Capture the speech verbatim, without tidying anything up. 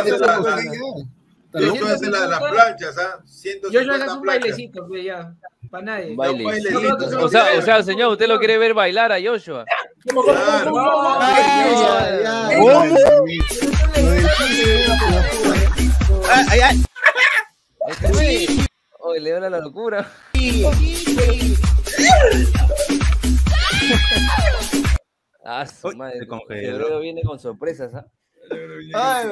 hacer la de las planchas, ¿ah? Yo ya hago un bailecito, pues ya. Para nadie. Un bailecito. No, o sea, o sea, señor, ¿usted lo quiere ver bailar a Joshua? ¿Cómo, cómo, cómo, cómo, cómo? Ay, ya, ya. ¿Cómo? Ay, ay. Este Oye, le da la locura. Ah, su madre. El viene con sorpresas, ¿ah? ¿Eh?